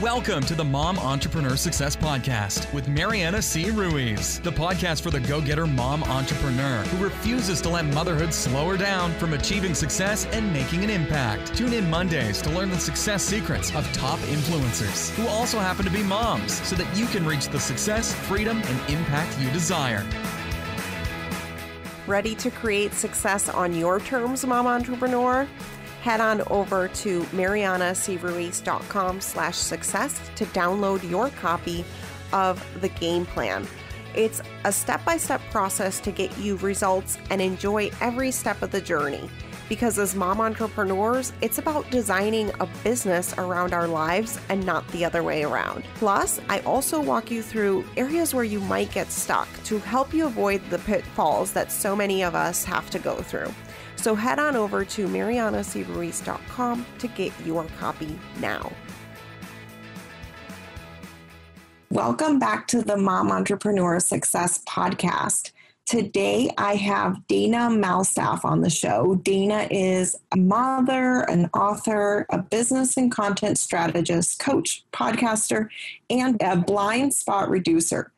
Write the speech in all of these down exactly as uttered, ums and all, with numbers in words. Welcome to the Mom Entrepreneur Success Podcast with Mariana C. Ruiz, the podcast for the go-getter mom entrepreneur who refuses to let motherhood slow her down from achieving success and making an impact. Tune in Mondays to learn the success secrets of top influencers who also happen to be moms so that you can reach the success, freedom, and impact you desire. Ready to create success on your terms, mom entrepreneur? Head on over to marianacruiz.com slash success to download your copy of the game plan. It's a step-by-step process to get you results and enjoy every step of the journey. Because as mom entrepreneurs, it's about designing a business around our lives and not the other way around. Plus, I also walk you through areas where you might get stuck to help you avoid the pitfalls that so many of us have to go through. So head on over to mariana c ruiz dot com to get your copy now. Welcome back to the Mom Entrepreneur Success Podcast. Today, I have Dana Malstaff on the show. Dana is a mother, an author, a business and content strategist, coach, podcaster, and a blind spot reducer.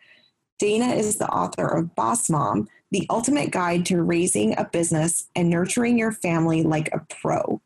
Dana is the author of Boss Mom, the ultimate guide to raising a business and nurturing your family like a pro,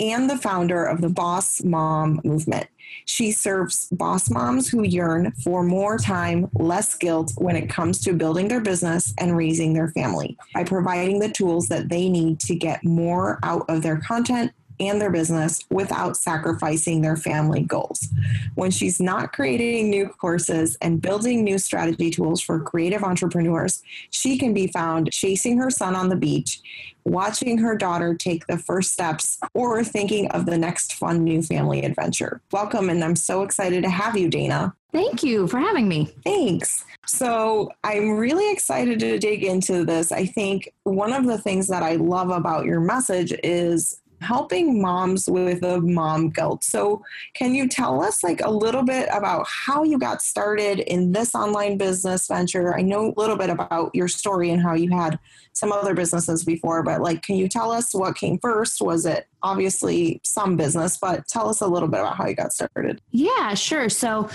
and the founder of the Boss Mom Movement. She serves boss moms who yearn for more time, less guilt when it comes to building their business and raising their family by providing the tools that they need to get more out of their content and their business without sacrificing their family goals. When she's not creating new courses and building new strategy tools for creative entrepreneurs, she can be found chasing her son on the beach, watching her daughter take the first steps, or thinking of the next fun new family adventure. Welcome, and I'm so excited to have you, Dana. Thank you for having me. Thanks. So I'm really excited to dig into this. I think one of the things that I love about your message is helping moms with the mom guilt. So can you tell us like a little bit about how you got started in this online business venture? I know a little bit about your story and how you had some other businesses before, but like, can you tell us what came first? Was it obviously some business, but tell us a little bit about how you got started? Yeah, sure. So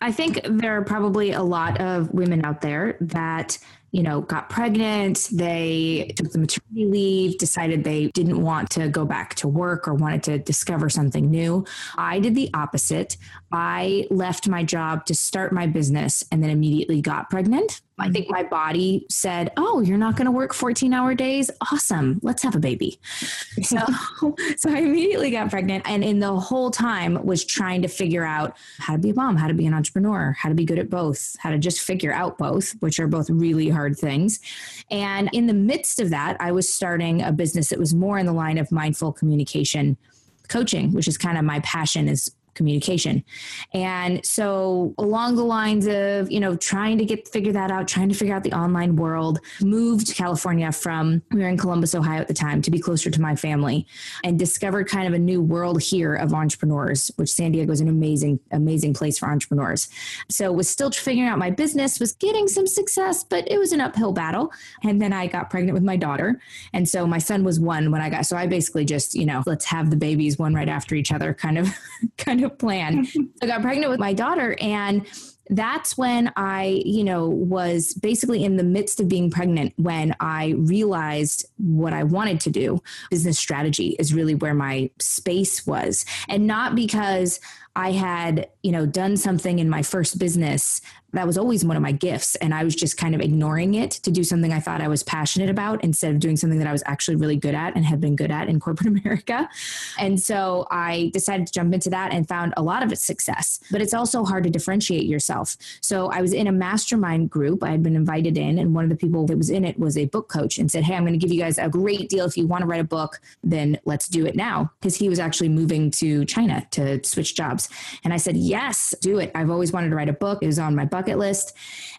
I think there are probably a lot of women out there that you know, got pregnant, they took the maternity leave, decided they didn't want to go back to work or wanted to discover something new. I did the opposite. I left my job to start my business and then immediately got pregnant. I think my body said, oh, you're not going to work fourteen hour days. Awesome. Let's have a baby. So, so I immediately got pregnant. And in the whole time was trying to figure out how to be a mom, how to be an entrepreneur, how to be good at both, how to just figure out both, which are both really hard things. And in the midst of that, I was starting a business that was more in the line of mindful communication coaching, which is kind of my passion is communication. And so along the lines of, you know, trying to get, figure that out, trying to figure out the online world, moved to California from, we were in Columbus, Ohio at the time to be closer to my family and discovered kind of a new world here of entrepreneurs, which San Diego is an amazing, amazing place for entrepreneurs. So was still figuring out my business, was getting some success, but it was an uphill battle. And then I got pregnant with my daughter. And so my son was one when I got, so I basically just, you know, let's have the babies one right after each other kind of, kind of plan. I got pregnant with my daughter, and that's when I, you know, was basically in the midst of being pregnant when I realized what I wanted to do. Business strategy is really where my space was, and not because I had, you know, done something in my first business that was always one of my gifts. And I was just kind of ignoring it to do something I thought I was passionate about instead of doing something that I was actually really good at and had been good at in corporate America. And so I decided to jump into that and found a lot of its success, but it's also hard to differentiate yourself. So I was in a mastermind group. I had been invited in, and one of the people that was in it was a book coach and said, hey, I'm going to give you guys a great deal. If you want to write a book, then let's do it now. Because he was actually moving to China to switch jobs. And I said, yes, do it. I've always wanted to write a book. It was on my bucket list.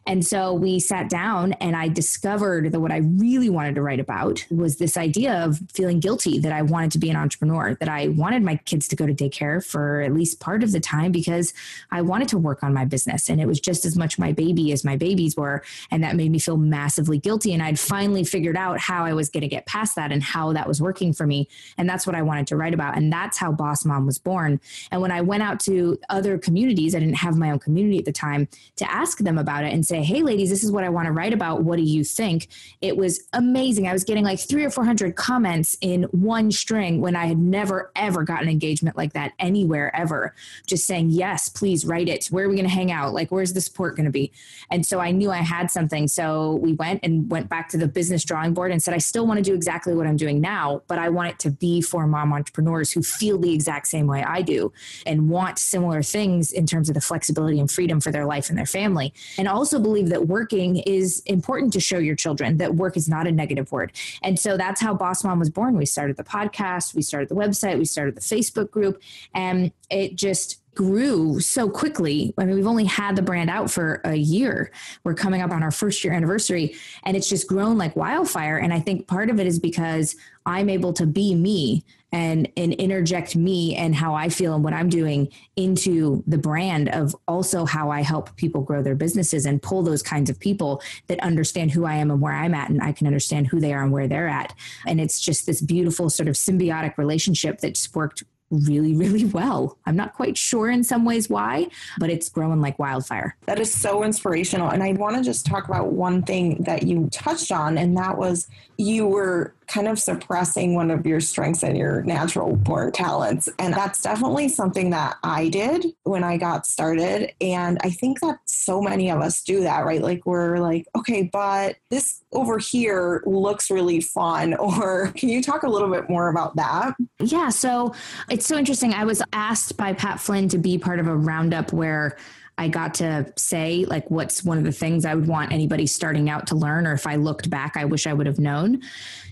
And so we sat down, and I discovered that what I really wanted to write about was this idea of feeling guilty that I wanted to be an entrepreneur, that I wanted my kids to go to daycare for at least part of the time because I wanted to work on my business. And it was just as much my baby as my babies were. And that made me feel massively guilty. And I'd finally figured out how I was going to get past that and how that was working for me. And that's what I wanted to write about. And that's how Boss Mom was born. And when I went out out to other communities. I didn't have my own community at the time to ask them about it and say, hey, ladies, this is what I want to write about. What do you think? It was amazing. I was getting like three or four hundred comments in one string when I had never, ever gotten engagement like that anywhere ever. Just saying, yes, please write it. Where are we going to hang out? Like, where's the support going to be? And so I knew I had something. So we went and went back to the business drawing board and said, I still want to do exactly what I'm doing now, but I want it to be for mom entrepreneurs who feel the exact same way I do and want similar things in terms of the flexibility and freedom for their life and their family. And also believe that working is important to show your children that work is not a negative word. And so that's how Boss Mom was born. We started the podcast, we started the website, we started the Facebook group, and it just grew so quickly. I mean, we've only had the brand out for a year. We're coming up on our first year anniversary, and it's just grown like wildfire. And I think part of it is because I'm able to be me and, and interject me and how I feel and what I'm doing into the brand of also how I help people grow their businesses and pull those kinds of people that understand who I am and where I'm at, and I can understand who they are and where they're at. And it's just this beautiful sort of symbiotic relationship that just worked really, really well. I'm not quite sure in some ways why, but it's growing like wildfire. That is so inspirational. And I want to just talk about one thing that you touched on, and that was you were kind of suppressing one of your strengths and your natural born talents. And that's definitely something that I did when I got started. And I think that so many of us do that, right? Like we're like, okay, but this over here looks really fun. Or can you talk a little bit more about that? Yeah. So it's so interesting. I was asked by Pat Flynn to be part of a roundup where I got to say, like, what's one of the things I would want anybody starting out to learn, or if I looked back, I wish I would have known.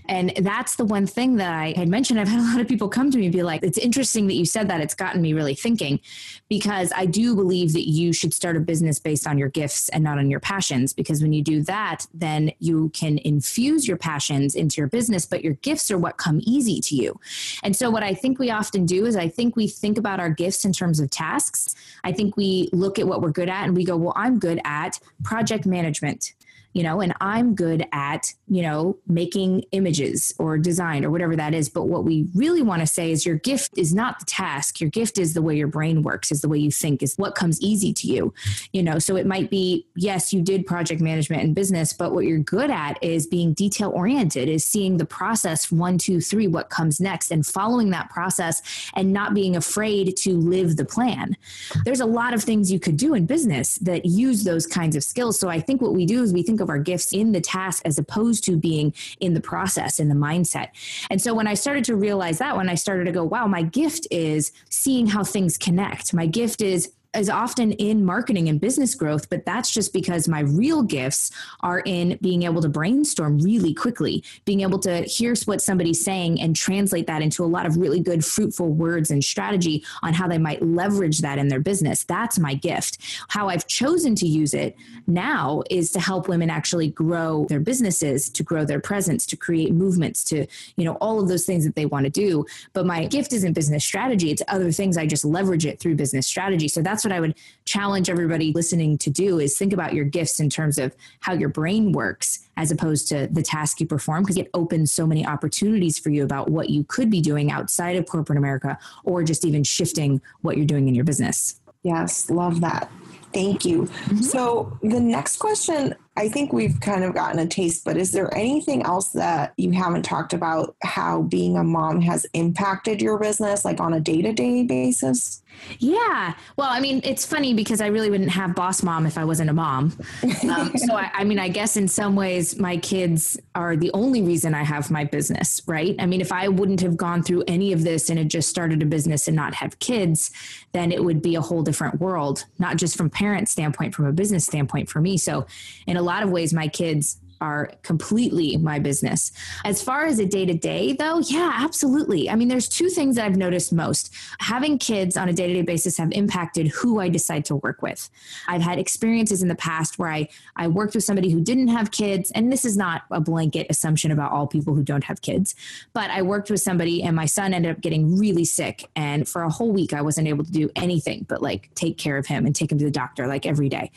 And that's the one thing that I had mentioned. I've had a lot of people come to me and be like, it's interesting that you said that. It's gotten me really thinking, because I do believe that you should start a business based on your gifts and not on your passions. Because when you do that, then you can infuse your passions into your business, but your gifts are what come easy to you. And so what I think we often do is I think we think about our gifts in terms of tasks. I think we look at what we're good at and we go, well, I'm good at project management. You know, and I'm good at, you know, making images or design or whatever that is. But what we really want to say is your gift is not the task. Your gift is the way your brain works, is the way you think, is what comes easy to you. You know, so it might be, yes, you did project management and business, but what you're good at is being detail oriented, is seeing the process one, two, three, what comes next, and following that process and not being afraid to live the plan. There's a lot of things you could do in business that use those kinds of skills. So I think what we do is we think of our gifts in the task as opposed to being in the process, in the mindset. And so when I started to realize that, when I started to go, wow, my gift is seeing how things connect. My gift is is often in marketing and business growth, but that's just because my real gifts are in being able to brainstorm really quickly, being able to hear what somebody's saying and translate that into a lot of really good, fruitful words and strategy on how they might leverage that in their business. That's my gift. How I've chosen to use it now is to help women actually grow their businesses, to grow their presence, to create movements, to, you know, all of those things that they want to do. But my gift isn't business strategy. It's other things. I just leverage it through business strategy. So that's what I would challenge everybody listening to do, is think about your gifts in terms of how your brain works as opposed to the task you perform, because it opens so many opportunities for you about what you could be doing outside of corporate America, or just even shifting what you're doing in your business. Yes, love that. Thank you. Mm-hmm. So the next question, I think we've kind of gotten a taste, but is there anything else that you haven't talked about, how being a mom has impacted your business, like on a day-to-day basis? Yeah. Well, I mean, it's funny because I really wouldn't have Boss Mom if I wasn't a mom. Um, so I, I mean, I guess in some ways my kids are the only reason I have my business, right? I mean, if I wouldn't have gone through any of this and had just started a business and not have kids, then it would be a whole different world, not just from parent standpoint, from a business standpoint for me. So in a lot of ways, my kids are completely my business. As far as a day-to-day though, yeah, absolutely. I mean, there's two things that I've noticed most. Having kids on a day-to-day basis have impacted who I decide to work with. I've had experiences in the past where I, I worked with somebody who didn't have kids, and this is not a blanket assumption about all people who don't have kids, but I worked with somebody and my son ended up getting really sick. And for a whole week, I wasn't able to do anything but like take care of him and take him to the doctor like every day.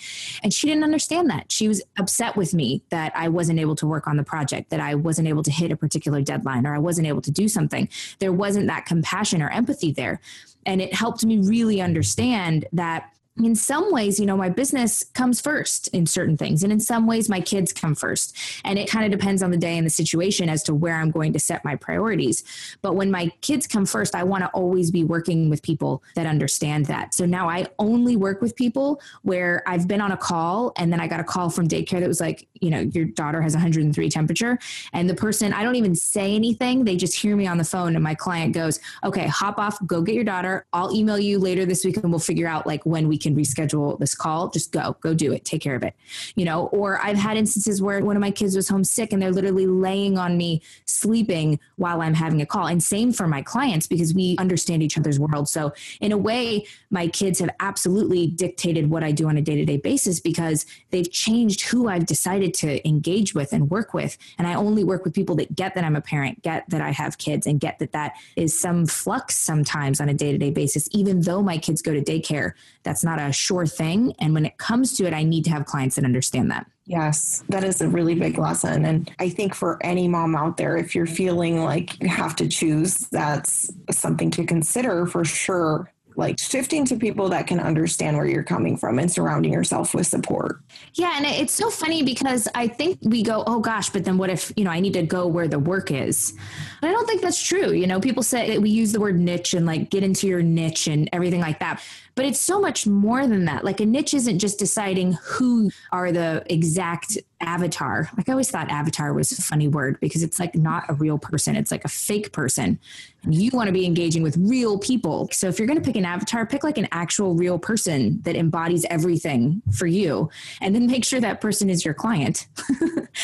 And she didn't understand that. She was upset with me that I I wasn't able to work on the project, that I wasn't able to hit a particular deadline, or I wasn't able to do something. There wasn't that compassion or empathy there. And it helped me really understand that in some ways, you know, my business comes first in certain things. And in some ways, my kids come first. And it kind of depends on the day and the situation as to where I'm going to set my priorities. But when my kids come first, I want to always be working with people that understand that. So now I only work with people where I've been on a call and then I got a call from daycare that was like, you know, your daughter has one hundred three temperature. And the person, I don't even say anything. They just hear me on the phone and my client goes, okay, hop off, go get your daughter. I'll email you later this week and we'll figure out like when we can reschedule this call. Just go, go do it. Take care of it. You know, or I've had instances where one of my kids was homesick and they're literally laying on me sleeping while I'm having a call. And same for my clients, because we understand each other's world. So in a way, my kids have absolutely dictated what I do on a day-to-day basis because they've changed who I've decided to engage with and work with. And I only work with people that get that I'm a parent, get that I have kids, and get that that is some flux sometimes on a day-to-day basis, even though my kids go to daycare. That's not a sure thing. And when it comes to it, I need to have clients that understand that. Yes, that is a really big lesson. And I think for any mom out there, if you're feeling like you have to choose, that's something to consider for sure. Like shifting to people that can understand where you're coming from and surrounding yourself with support. Yeah. And it's so funny because I think we go, oh gosh, but then what if, you know, I need to go where the work is. And I don't think that's true. You know, people say that we use the word niche and like get into your niche and everything like that. But it's so much more than that. Like a niche isn't just deciding who are the exact avatar. Like I always thought avatar was a funny word because it's like not a real person. It's like a fake person. You want to be engaging with real people. So if you're going to pick an avatar, pick like an actual real person that embodies everything for you. And then make sure that person is your client.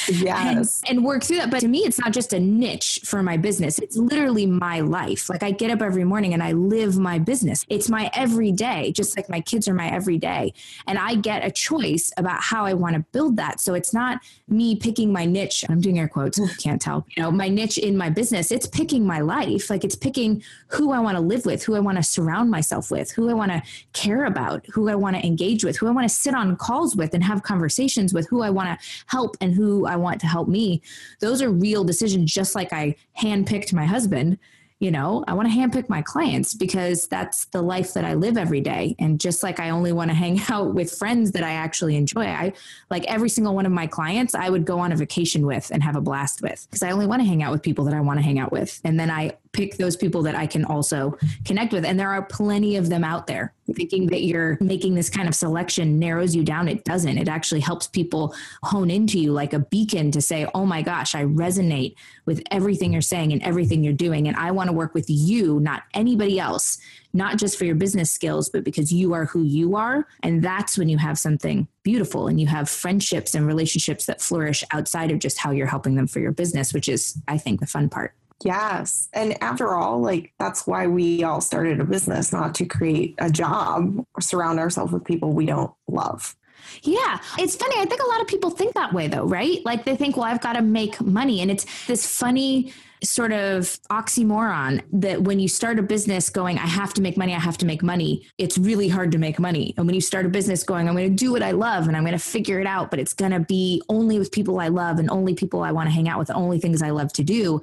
Yes. and, and work through that. But to me, it's not just a niche for my business. It's literally my life. Like I get up every morning and I live my business. It's my everyday. Just like my kids are my everyday. And I get a choice about how I want to build that. So it's not me picking my niche. I'm doing air quotes. Can't tell. You know, my niche in my business, it's picking my life. Like it's picking who I want to live with, who I want to surround myself with, who I want to care about, who I want to engage with, who I want to sit on calls with and have conversations with, who I want to help and who I want to help me. Those are real decisions, just like I handpicked my husband. You know, I want to handpick my clients because that's the life that I live every day. And just like I only want to hang out with friends that I actually enjoy, I like every single one of my clients, I would go on a vacation with and have a blast with because I only want to hang out with people that I want to hang out with. And then I pick those people that I can also connect with. And there are plenty of them out there. Thinking that you're making this kind of selection narrows you down. It doesn't. It actually helps people hone into you like a beacon to say, oh my gosh, I resonate with everything you're saying and everything you're doing. And I want to work with you, not anybody else, not just for your business skills, but because you are who you are. And that's when you have something beautiful and you have friendships and relationships that flourish outside of just how you're helping them for your business, which is, I think, the fun part. Yes. And after all, like that's why we all started a business, not to create a job or surround ourselves with people we don't love. Yeah. It's funny. I think a lot of people think that way though, right? Like they think, well, I've got to make money. And it's this funny sort of oxymoron that when you start a business going, I have to make money, I have to make money, it's really hard to make money. And when you start a business going, I'm going to do what I love and I'm going to figure it out, but it's going to be only with people I love and only people I want to hang out with, only things I love to do.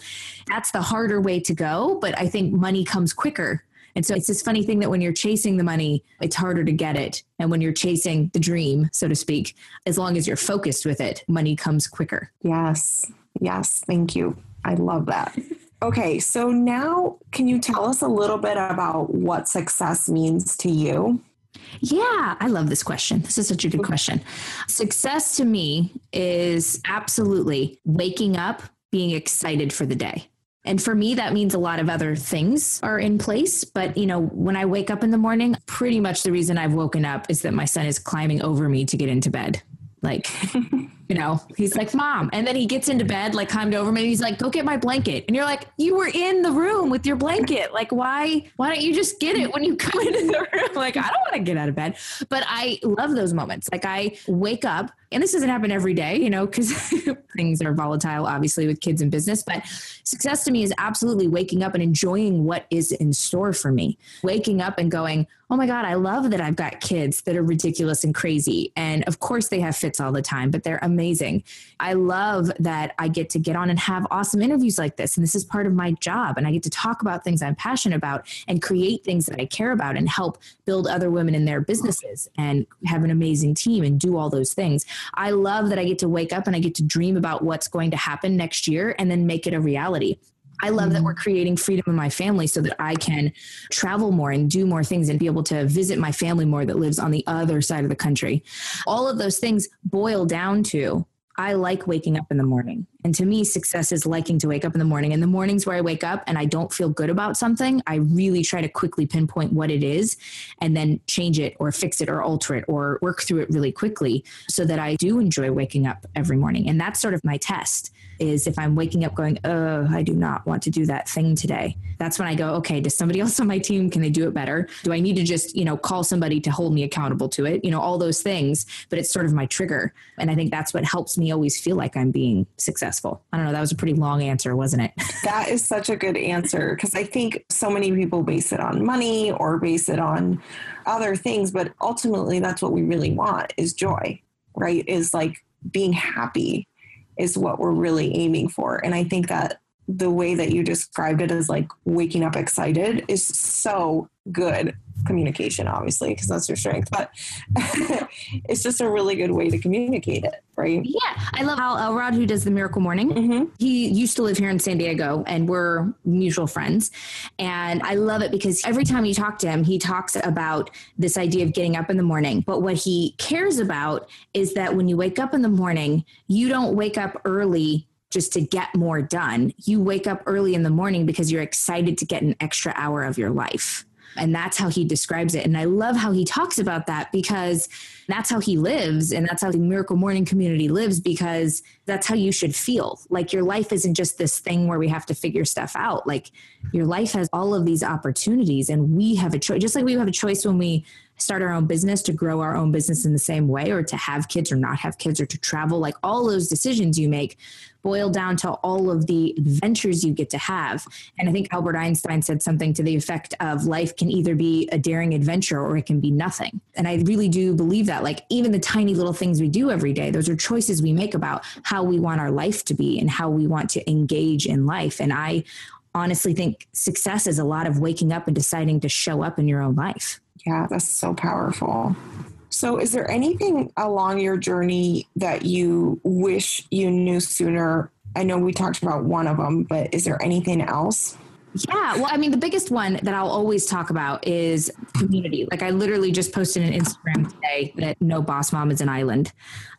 That's the harder way to go. But I think money comes quicker. And so it's this funny thing that when you're chasing the money, it's harder to get it. And when you're chasing the dream, so to speak, as long as you're focused with it, money comes quicker. Yes. Yes. Thank you. I love that. Okay. So now can you tell us a little bit about what success means to you? Yeah, I love this question. This is such a good question. Success to me is absolutely waking up, being excited for the day. And for me, that means a lot of other things are in place. But, you know, when I wake up in the morning, pretty much the reason I've woken up is that my son is climbing over me to get into bed. Like, you know, he's like, Mom. And then he gets into bed, like climbed over me. He's like, go get my blanket. And you're like, you were in the room with your blanket. Like, why, why don't you just get it when you come into the room? Like, I don't want to get out of bed. But I love those moments. Like I wake up, and this doesn't happen every day, you know, because things are volatile, obviously, with kids and business. But success to me is absolutely waking up and enjoying what is in store for me. Waking up and going, oh my God, I love that I've got kids that are ridiculous and crazy. And of course they have fits all the time, but they're amazing. amazing. I love that I get to get on and have awesome interviews like this. And this is part of my job. And I get to talk about things I'm passionate about and create things that I care about and help build other women in their businesses and have an amazing team and do all those things. I love that I get to wake up and I get to dream about what's going to happen next year and then make it a reality. I love that we're creating freedom in my family so that I can travel more and do more things and be able to visit my family more that lives on the other side of the country. All of those things boil down to, I like waking up in the morning. And to me, success is liking to wake up in the morning. And the mornings where I wake up and I don't feel good about something, I really try to quickly pinpoint what it is and then change it or fix it or alter it or work through it really quickly so that I do enjoy waking up every morning. And that's sort of my test is if I'm waking up going, oh, I do not want to do that thing today. That's when I go, okay, does somebody else on my team, can they do it better? Do I need to just, you know, call somebody to hold me accountable to it? You know, all those things, but it's sort of my trigger. And I think that's what helps me always feel like I'm being successful. I don't know. That was a pretty long answer, wasn't it? That is such a good answer because I think so many people base it on money or base it on other things, but ultimately that's what we really want is joy, right? Is like being happy is what we're really aiming for. And I think that the way that you described it as like waking up excited is so good. Communication, obviously, because that's your strength, but it's just a really good way to communicate it, right? Yeah. I love Al Elrod, who does the Miracle Morning. Mm-hmm. He used to live here in San Diego and we're mutual friends. And I love it because every time you talk to him, he talks about this idea of getting up in the morning. But what he cares about is that when you wake up in the morning, you don't wake up early just to get more done. You wake up early in the morning because you're excited to get an extra hour of your life. And that's how he describes it. And I love how he talks about that because that's how he lives. And that's how the Miracle Morning community lives, because that's how you should feel. Like your life isn't just this thing where we have to figure stuff out. Like your life has all of these opportunities and we have a choice, just like we have a choice when we start our own business to grow our own business in the same way, or to have kids or not have kids, or to travel. Like all those decisions you make boil down to all of the adventures you get to have. And I think Albert Einstein said something to the effect of life can either be a daring adventure or it can be nothing. And I really do believe that, like even the tiny little things we do every day, those are choices we make about how we want our life to be and how we want to engage in life. And I honestly think success is a lot of waking up and deciding to show up in your own life. Yeah, that's so powerful. So is there anything along your journey that you wish you knew sooner? I know we talked about one of them, but is there anything else? Yeah. Well, I mean, the biggest one that I'll always talk about is community. Like I literally just posted an Instagram today that no boss mom is an island,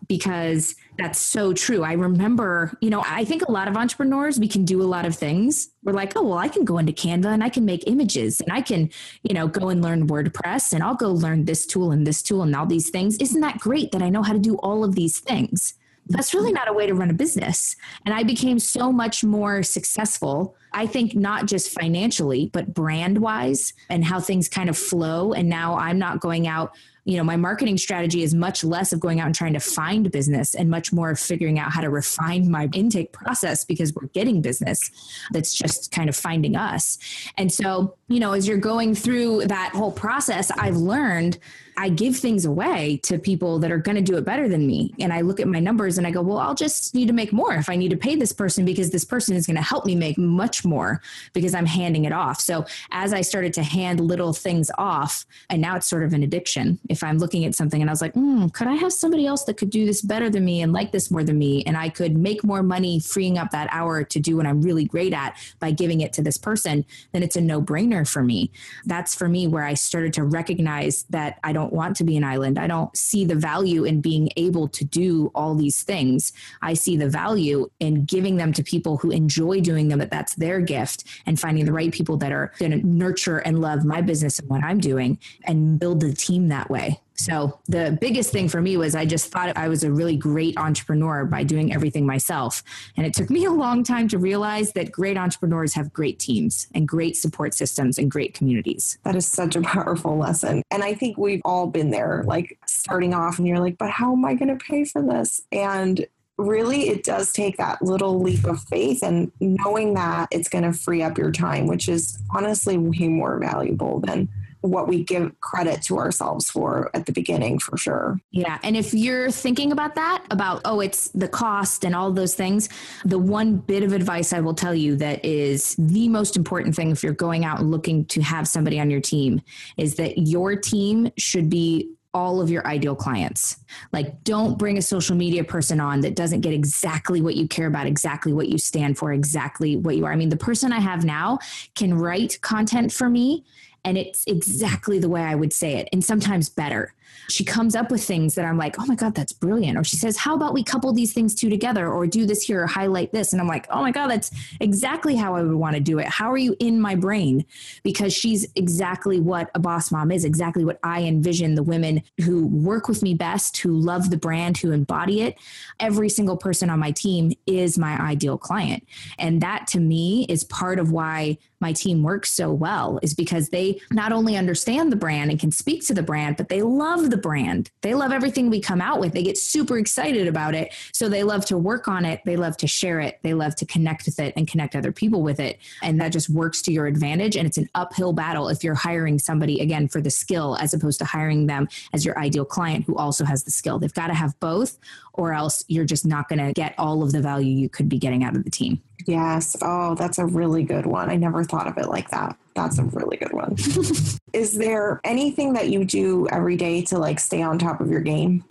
because that's so true. I remember, you know, I think a lot of entrepreneurs, we can do a lot of things. We're like, oh, well, I can go into Canva and I can make images and I can, you know, go and learn WordPress and I'll go learn this tool and this tool and all these things. Isn't that great that I know how to do all of these things? That's really not a way to run a business. And I became so much more successful, I think, not just financially, but brand wise and how things kind of flow. And now I'm not going out, you know, my marketing strategy is much less of going out and trying to find business and much more of figuring out how to refine my intake process, because we're getting business that's just kind of finding us. And so, you know, as you're going through that whole process, I've learned I give things away to people that are going to do it better than me. And I look at my numbers and I go, well, I'll just need to make more if I need to pay this person, because this person is going to help me make much more because I'm handing it off. So as I started to hand little things off, and now it's sort of an addiction. If I'm looking at something and I was like, mm, could I have somebody else that could do this better than me and like this more than me? And I could make more money freeing up that hour to do what I'm really great at by giving it to this person, then it's a no-brainer for me. That's for me where I started to recognize that I don't want to be an island. I don't see the value in being able to do all these things. I see the value in giving them to people who enjoy doing them, that that's their gift, and finding the right people that are going to nurture and love my business and what I'm doing and build the team that way. So the biggest thing for me was I just thought I was a really great entrepreneur by doing everything myself. And it took me a long time to realize that great entrepreneurs have great teams and great support systems and great communities. That is such a powerful lesson. And I think we've all been there, like starting off and you're like, but how am I going to pay for this? And really, it does take that little leap of faith and knowing that it's going to free up your time, which is honestly way more valuable than what we give credit to ourselves for at the beginning, for sure. Yeah. And if you're thinking about that, about, oh, it's the cost and all those things, the one bit of advice I will tell you that is the most important thing if you're going out and looking to have somebody on your team is that your team should be all of your ideal clients. Like, don't bring a social media person on that doesn't get exactly what you care about, exactly what you stand for, exactly what you are. I mean, the person I have now can write content for me, and it's exactly the way I would say it, and sometimes better. She comes up with things that I'm like, oh my God, that's brilliant. Or she says, how about we couple these things two together, or do this here, or highlight this? And I'm like, oh my God, that's exactly how I would want to do it. How are you in my brain? Because she's exactly what a boss mom is, exactly what I envision the women who work with me best, who love the brand, who embody it. Every single person on my team is my ideal client. And that to me is part of why my team works so well, is because they not only understand the brand and can speak to the brand, but they love the brand. They love everything we come out with. They get super excited about it. So they love to work on it. They love to share it. They love to connect with it and connect other people with it. And that just works to your advantage. And it's an uphill battle if you're hiring somebody, again, for the skill, as opposed to hiring them as your ideal client who also has the skill. They've got to have both, or else you're just not going to get all of the value you could be getting out of the team. Yes. Oh, that's a really good one. I never thought of it like that. That's a really good one. Is there anything that you do every day to like stay on top of your game?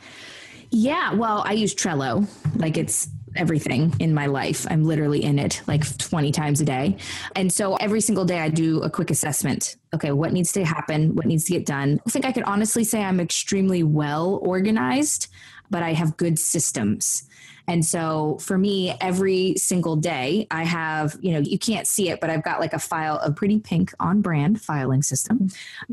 Yeah. Well, I use Trello. Like, it's everything in my life. I'm literally in it like twenty times a day. And so every single day I do a quick assessment. Okay, what needs to happen? What needs to get done? I think I could honestly say I'm extremely well organized, but I have good systems. And so for me, every single day I have, you know, you can't see it, but I've got like a file, a pretty pink on brand filing system. And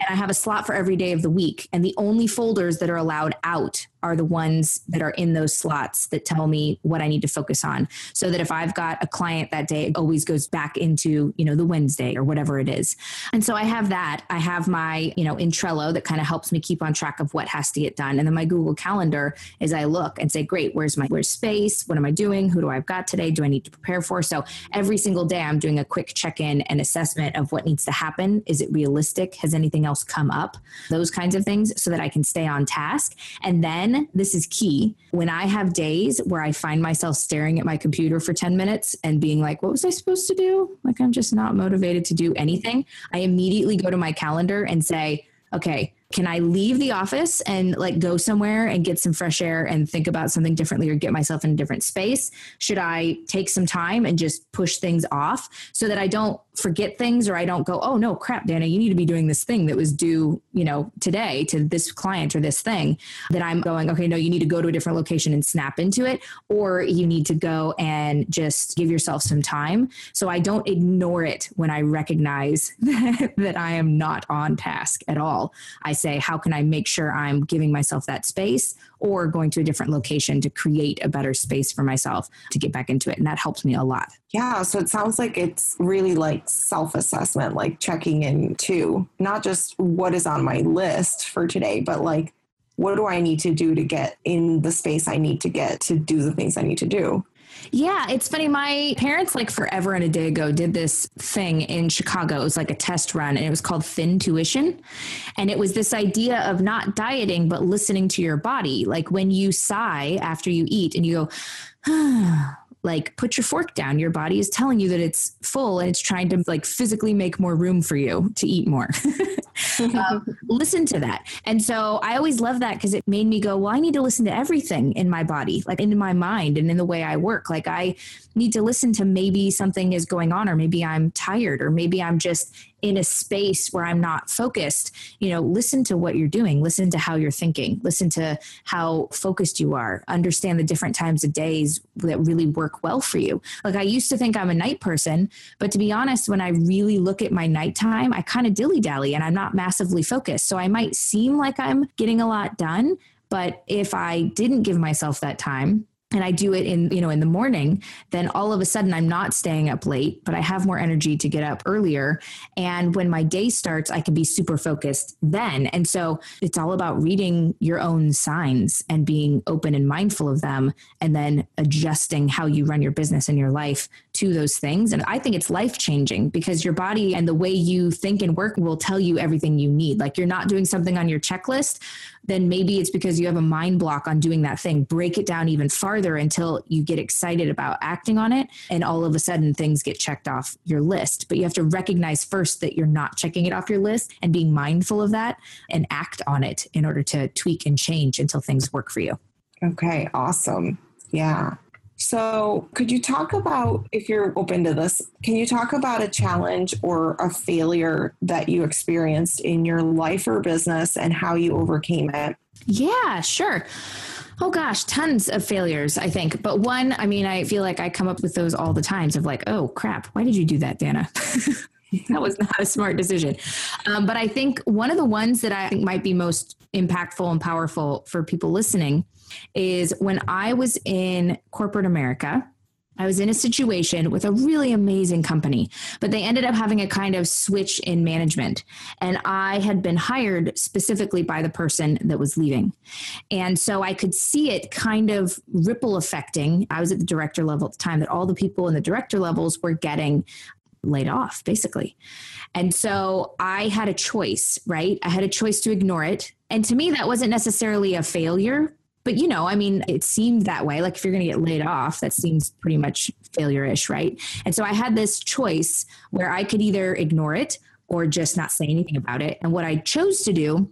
I have a slot for every day of the week. And the only folders that are allowed out are the ones that are in those slots that tell me what I need to focus on. So that if I've got a client that day, it always goes back into, you know, the Wednesday or whatever it is. And so I have that. I have my, you know, in Trello that kind of helps me keep on track of what has to get done. And then my Google Calendar is I look and say, great, where's my, where's space? What am I doing? Who do I've got today? Do I need to prepare for? So every single day I'm doing a quick check-in and assessment of what needs to happen. Is it realistic? Has anything else come up? Those kinds of things so that I can stay on task. And then this is key. When I have days where I find myself staring at my computer for ten minutes and being like, what was I supposed to do? Like, I'm just not motivated to do anything. I immediately go to my calendar and say, okay, can I leave the office and like go somewhere and get some fresh air and think about something differently or get myself in a different space? Should I take some time and just push things off so that I don't forget things or I don't go, oh no, crap, Dana, you need to be doing this thing that was due, you know, today to this client or this thing that I'm going, okay, no, you need to go to a different location and snap into it, or you need to go and just give yourself some time. So I don't ignore it when I recognize that, that I am not on task at all. I say, how can I make sure I'm giving myself that space or going to a different location to create a better space for myself to get back into it? And that helps me a lot. Yeah. So it sounds like it's really like self-assessment, like checking in too, not just what is on my list for today, but like, what do I need to do to get in the space I need to get to do the things I need to do? Yeah, it's funny. My parents, like forever and a day ago, did this thing in Chicago. It was like a test run, and it was called Thin Tuition. And it was this idea of not dieting, but listening to your body. Like when you sigh after you eat and you go, ah, like put your fork down, your body is telling you that it's full and it's trying to like physically make more room for you to eat more. um, listen to that. And so I always love that because it made me go, well, I need to listen to everything in my body, like in my mind and in the way I work. Like I need to listen to maybe something is going on, or maybe I'm tired, or maybe I'm just in a space where I'm not focused. You know, listen to what you're doing, listen to how you're thinking, listen to how focused you are, understand the different times of days that really work well for you. Like I used to think I'm a night person, but to be honest, when I really look at my nighttime, I kind of dilly-dally and I'm not massively focused. So I might seem like I'm getting a lot done, but if I didn't give myself that time, and I do it in, you know, in the morning, then all of a sudden I'm not staying up late, but I have more energy to get up earlier. And when my day starts, I can be super focused then. And so it's all about reading your own signs and being open and mindful of them, and then adjusting how you run your business and your life to those things. And I think it's life-changing, because your body and the way you think and work will tell you everything you need. Like, you're not doing something on your checklist, then maybe it's because you have a mind block on doing that thing. Break it down even farther until you get excited about acting on it. And all of a sudden things get checked off your list, but you have to recognize first that you're not checking it off your list and being mindful of that and act on it in order to tweak and change until things work for you. Okay. Awesome. Yeah. So could you talk about, if you're open to this, can you talk about a challenge or a failure that you experienced in your life or business and how you overcame it? Yeah, sure. Oh gosh, tons of failures, I think. But one, I mean, I feel like I come up with those all the times of like, oh crap, why did you do that, Dana? That was not a smart decision. Um, but I think one of the ones that I think might be most impactful and powerful for people listening is when I was in corporate America, I was in a situation with a really amazing company, but they ended up having a kind of switch in management. And I had been hired specifically by the person that was leaving. And so I could see it kind of ripple affecting. I was at the director level at the time, that all the people in the director levels were getting laid off, basically. And so I had a choice, right? I had a choice to ignore it. And to me, that wasn't necessarily a failure. But, you know, I mean, it seemed that way. Like, if you're going to get laid off, that seems pretty much failure-ish, right? And so I had this choice where I could either ignore it or just not say anything about it. And what I chose to do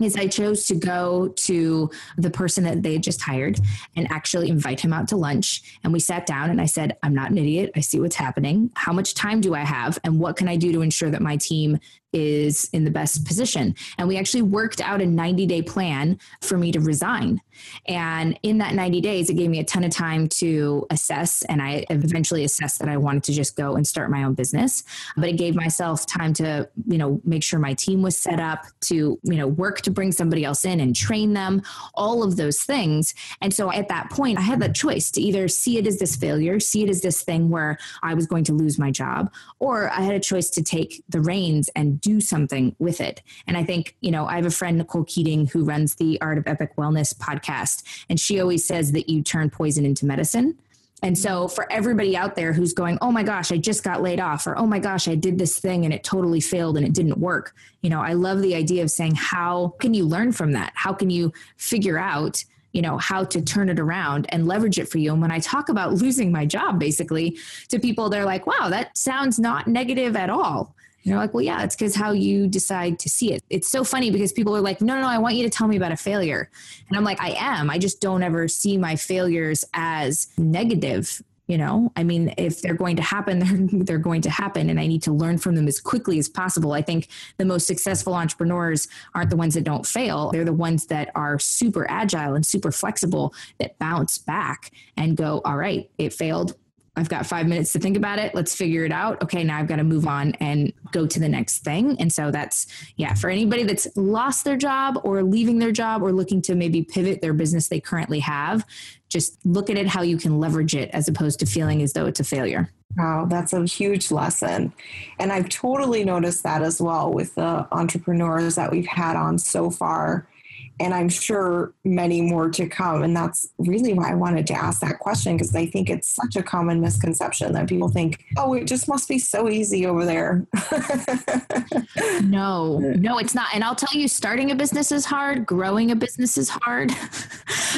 is I chose to go to the person that they had just hired and actually invite him out to lunch. And we sat down and I said, I'm not an idiot. I see what's happening. How much time do I have? And what can I do to ensure that my team is in the best position? And we actually worked out a ninety day plan for me to resign. And in that ninety days, it gave me a ton of time to assess. And I eventually assessed that I wanted to just go and start my own business, but it gave myself time to, you know, make sure my team was set up to, you know, work to bring somebody else in and train them, all of those things. And so at that point, I had that choice to either see it as this failure, see it as this thing where I was going to lose my job, or I had a choice to take the reins and do something with it. And I think, you know, I have a friend, Nicole Keating, who runs the Art of Epic Wellness podcast. And she always says that you turn poison into medicine. And so for everybody out there who's going, oh my gosh, I just got laid off, or oh my gosh, I did this thing and it totally failed and it didn't work. You know, I love the idea of saying, how can you learn from that? How can you figure out, you know, how to turn it around and leverage it for you? And when I talk about losing my job, basically, to people, they're like, wow, that sounds not negative at all. And they're like, well, yeah, it's because how you decide to see it. It's so funny because people are like, no, no, no, I want you to tell me about a failure. And I'm like, I am. I just don't ever see my failures as negative. You know, I mean, if they're going to happen, they're, they're going to happen. And I need to learn from them as quickly as possible. I think the most successful entrepreneurs aren't the ones that don't fail. They're the ones that are super agile and super flexible, that bounce back and go, all right, it failed. I've got five minutes to think about it. Let's figure it out. Okay, now I've got to move on and go to the next thing. And so that's, yeah, for anybody that's lost their job or leaving their job or looking to maybe pivot their business they currently have, just look at it how you can leverage it as opposed to feeling as though it's a failure. Wow, that's a huge lesson. And I've totally noticed that as well with the entrepreneurs that we've had on so far. And I'm sure many more to come. And that's really why I wanted to ask that question, because I think it's such a common misconception that people think, oh, it just must be so easy over there. No, no, it's not. And I'll tell you, starting a business is hard. Growing a business is hard.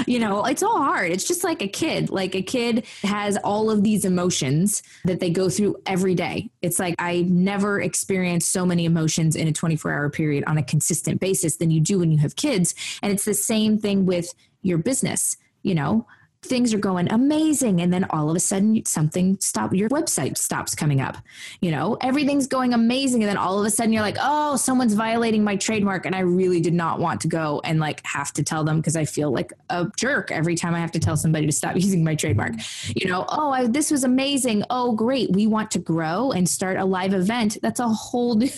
You know, it's all hard. It's just like a kid. Like a kid has all of these emotions that they go through every day. It's like, I never experienced so many emotions in a twenty-four hour period on a consistent basis than you do when you have kids. And it's the same thing with your business. You know, things are going amazing. And then all of a sudden something stops, your website stops coming up, you know, everything's going amazing. And then all of a sudden you're like, oh, someone's violating my trademark. And I really did not want to go and like have to tell them, because I feel like a jerk every time I have to tell somebody to stop using my trademark. You know, oh, I, this was amazing. Oh, great. We want to grow and start a live event. That's a whole new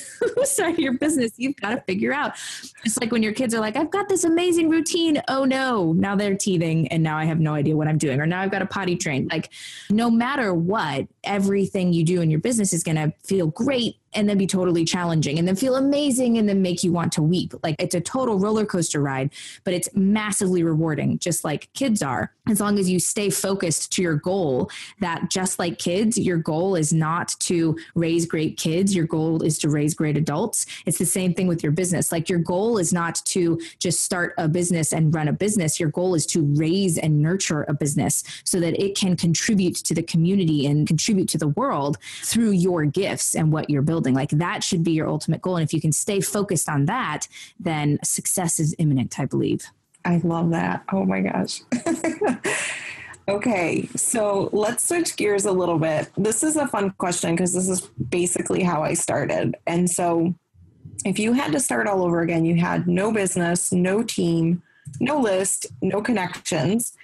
side of your business. You've got to figure out. It's like when your kids are like, I've got this amazing routine. Oh no, now they're teething. And now I have no idea idea what I'm doing, or now I've got a potty train. Like, no matter what, everything you do in your business is going to feel great and then be totally challenging and then feel amazing and then make you want to weep. Like, it's a total roller coaster ride, but it's massively rewarding, just like kids are. As long as you stay focused to your goal, that just like kids, your goal is not to raise great kids. Your goal is to raise great adults. It's the same thing with your business. Like, your goal is not to just start a business and run a business. Your goal is to raise and nurture a business so that it can contribute to the community and contribute to the world through your gifts and what you're building. Like, that should be your ultimate goal. And if you can stay focused on that, then success is imminent, I believe. I love that. Oh my gosh. Okay. So let's switch gears a little bit. This is a fun question because this is basically how I started. And so if you had to start all over again, you had no business, no team, no list, no connections,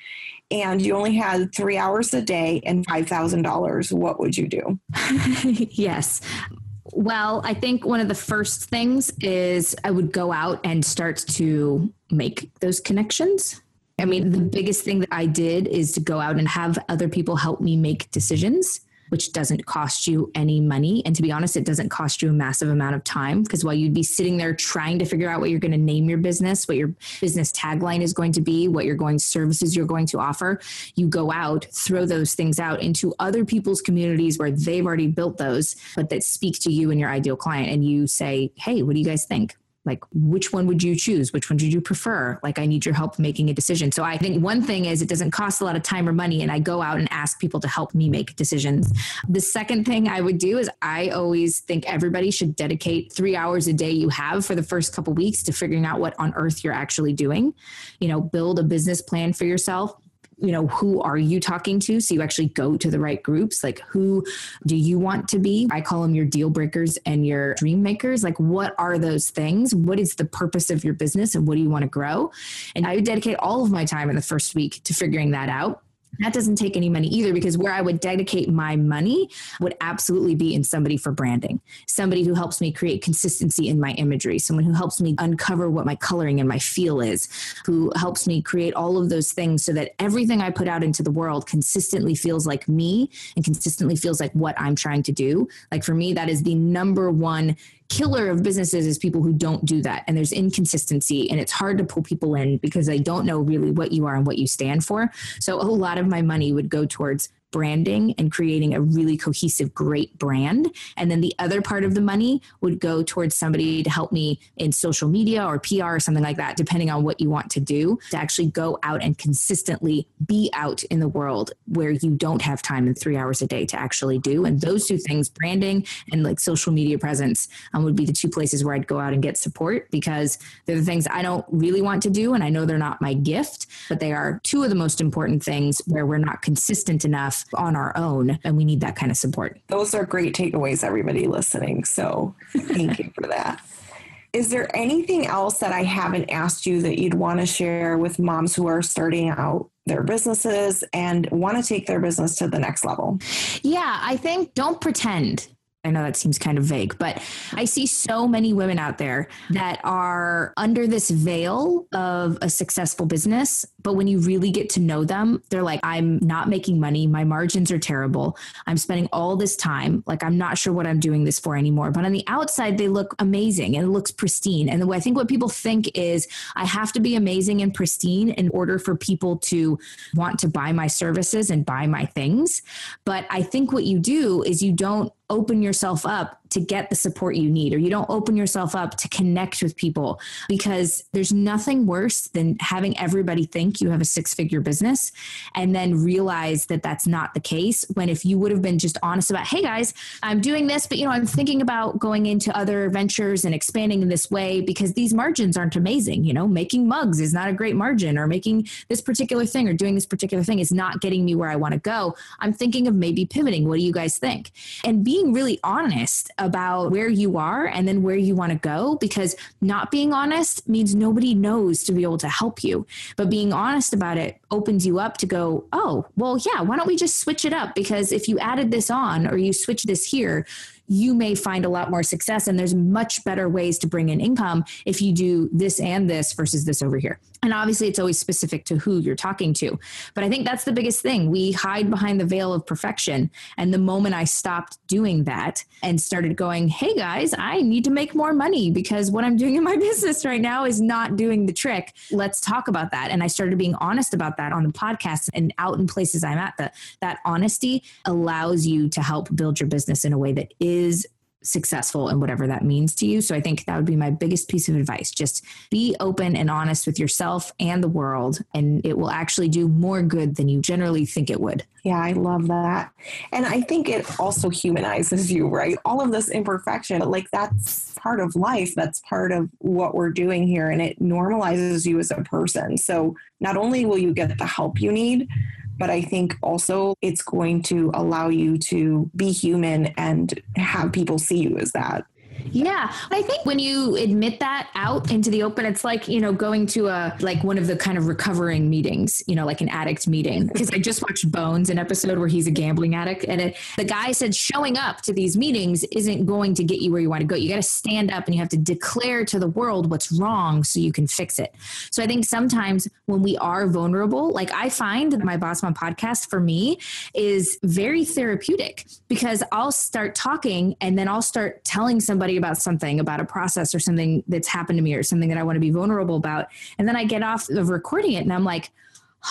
and you only had three hours a day and five thousand dollars, what would you do? Yes. Well, I think one of the first things is I would go out and start to make those connections. I mean, the biggest thing that I did is to go out and have other people help me make decisions, which doesn't cost you any money. And to be honest, it doesn't cost you a massive amount of time, because while you'd be sitting there trying to figure out what you're going to name your business, what your business tagline is going to be, what your going services you're going to offer, you go out, throw those things out into other people's communities where they've already built those, but that speak to you and your ideal client. And you say, hey, what do you guys think? Like, which one would you choose? Which one did you prefer? Like, I need your help making a decision. So I think one thing is it doesn't cost a lot of time or money, and I go out and ask people to help me make decisions. The second thing I would do is I always think everybody should dedicate three hours a day you have for the first couple of weeks to figuring out what on earth you're actually doing. You know, build a business plan for yourself. You know, who are you talking to? So you actually go to the right groups. Like, who do you want to be? I call them your deal breakers and your dream makers. Like, what are those things? What is the purpose of your business and what do you want to grow? And I would dedicate all of my time in the first week to figuring that out. That doesn't take any money either, because where I would dedicate my money would absolutely be in somebody for branding, somebody who helps me create consistency in my imagery, someone who helps me uncover what my coloring and my feel is, who helps me create all of those things so that everything I put out into the world consistently feels like me and consistently feels like what I'm trying to do. Like, for me, that is the number one killer of businesses, is people who don't do that. And there's inconsistency, and it's hard to pull people in because they don't know really what you are and what you stand for. So a lot of my money would go towards branding and creating a really cohesive, great brand. And then the other part of the money would go towards somebody to help me in social media or P R or something like that, depending on what you want to do, to actually go out and consistently be out in the world where you don't have time in three hours a day to actually do. And those two things, branding and like social media presence, um, would be the two places where I'd go out and get support, because they're the things I don't really want to do. And I know they're not my gift, but they are two of the most important things where we're not consistent enough on our own, and we need that kind of support. Those are great takeaways, everybody listening. So thank you for that. Is there anything else that I haven't asked you that you'd want to share with moms who are starting out their businesses and want to take their business to the next level? Yeah, I think don't pretend. I know that seems kind of vague, but I see so many women out there that are under this veil of a successful business. But when you really get to know them, they're like, I'm not making money. My margins are terrible. I'm spending all this time. Like, I'm not sure what I'm doing this for anymore. But on the outside, they look amazing and it looks pristine. And the way I think what people think is I have to be amazing and pristine in order for people to want to buy my services and buy my things. But I think what you do is you don't open yourself up to get the support you need, or you don't open yourself up to connect with people, because there's nothing worse than having everybody think you have a six-figure business and then realize that that's not the case. When if you would have been just honest about, hey guys, I'm doing this, but you know, I'm thinking about going into other ventures and expanding in this way because these margins aren't amazing. You know, making mugs is not a great margin, or making this particular thing or doing this particular thing is not getting me where I want to go. I'm thinking of maybe pivoting. What do you guys think? And being really honest about where you are and then where you want to go, because not being honest means nobody knows to be able to help you. But being honest about it opens you up to go, oh, well, yeah, why don't we just switch it up? Because if you added this on or you switch this here, you may find a lot more success, and there's much better ways to bring in income if you do this and this versus this over here. And obviously it's always specific to who you're talking to. But I think that's the biggest thing. We hide behind the veil of perfection. And the moment I stopped doing that and started going, hey guys, I need to make more money because what I'm doing in my business right now is not doing the trick. Let's talk about that. And I started being honest about that on the podcast and out in places I'm at. The, that honesty allows you to help build your business in a way that is successful and whatever that means to you. So I think that would be my biggest piece of advice. Just be open and honest with yourself and the world, and it will actually do more good than you generally think it would. Yeah, I love that. And I think it also humanizes you, right? All of this imperfection, like that's part of life. That's part of what we're doing here. And it normalizes you as a person. So not only will you get the help you need, but I think also it's going to allow you to be human and have people see you as that. Yeah. I think when you admit that out into the open, it's like, you know, going to a, like one of the kind of recovering meetings, you know, like an addict meeting. Cause I just watched Bones, an episode where he's a gambling addict. And it, the guy said, showing up to these meetings isn't going to get you where you want to go. You got to stand up and you have to declare to the world what's wrong so you can fix it. So I think sometimes when we are vulnerable, like I find that my Boss Mom podcast for me is very therapeutic, because I'll start talking and then I'll start telling somebody about something, about a process or something that's happened to me or something that I want to be vulnerable about. And then I get off of recording it and I'm like,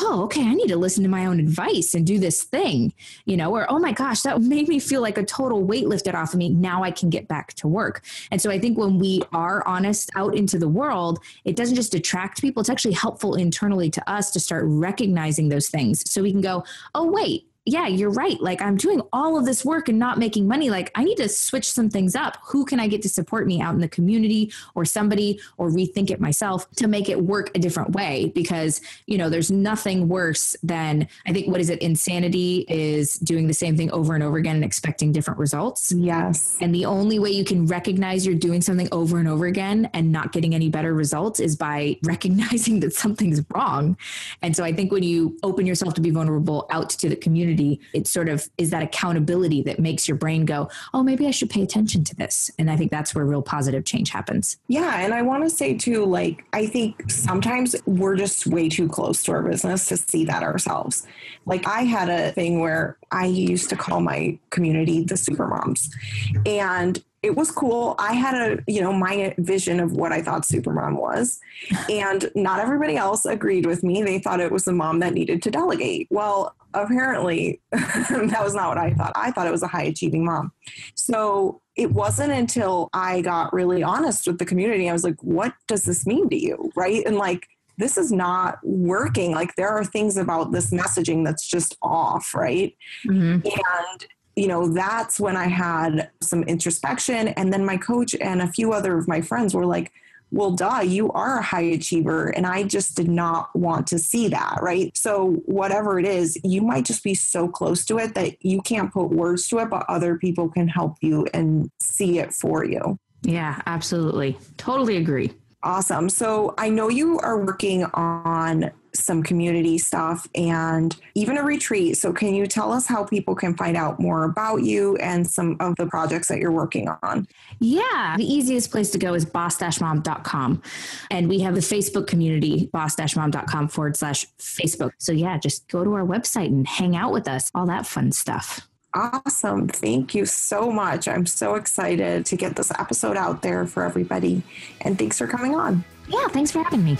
oh, okay, I need to listen to my own advice and do this thing, you know, or, oh my gosh, that made me feel like a total weight lifted off of me. Now I can get back to work. And so I think when we are honest out into the world, it doesn't just attract people. It's actually helpful internally to us to start recognizing those things so we can go, oh, wait, yeah, you're right. Like I'm doing all of this work and not making money. Like I need to switch some things up. Who can I get to support me out in the community or somebody, or rethink it myself to make it work a different way? Because, you know, there's nothing worse than, I think, what is it? Insanity is doing the same thing over and over again and expecting different results. Yes. And the only way you can recognize you're doing something over and over again and not getting any better results is by recognizing that something's wrong. And so I think when you open yourself to be vulnerable out to the community, it sort of is that accountability that makes your brain go, oh, maybe I should pay attention to this. And I think that's where real positive change happens. Yeah. And I want to say too, like, I think sometimes we're just way too close to our business to see that ourselves. Like I had a thing where I used to call my community the supermoms, and it was cool. I had a, you know, my vision of what I thought Supermom was, and not everybody else agreed with me. They thought it was the mom that needed to delegate. Well, apparently that was not what I thought. I thought it was a high achieving mom. So it wasn't until I got really honest with the community. I was like, what does this mean to you? Right. And like, this is not working. Like there are things about this messaging that's just off. Right. Mm-hmm. And you know, that's when I had some introspection. And then my coach and a few other of my friends were like, well, duh, you are a high achiever. And I just did not want to see that, right? So whatever it is, you might just be so close to it that you can't put words to it, but other people can help you and see it for you. Yeah, absolutely. Totally agree. Awesome. So I know you are working on some community stuff and even a retreat. So can you tell us how people can find out more about you and some of the projects that you're working on? Yeah. The easiest place to go is boss dash mom dot com. And we have the Facebook community, boss dash mom dot com forward slash Facebook. So yeah, just go to our website and hang out with us. All that fun stuff. Awesome. Thank you so much. I'm so excited to get this episode out there for everybody. And thanks for coming on. Yeah. Thanks for having me.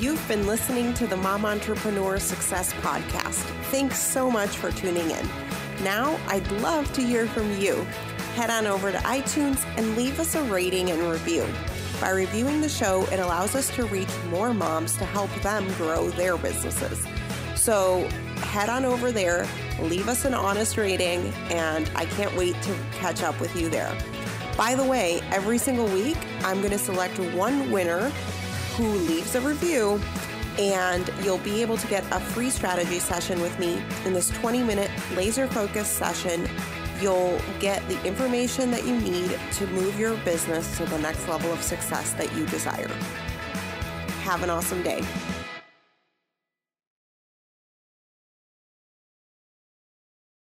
You've been listening to the Mom Entrepreneur Success Podcast. Thanks so much for tuning in. Now, I'd love to hear from you. Head on over to iTunes and leave us a rating and review. By reviewing the show, it allows us to reach more moms to help them grow their businesses. So head on over there, leave us an honest rating, and I can't wait to catch up with you there. By the way, every single week, I'm going to select one winner who leaves a review, and you'll be able to get a free strategy session with me. In this twenty minute laser focused session, you'll get the information that you need to move your business to the next level of success that you desire. Have an awesome day.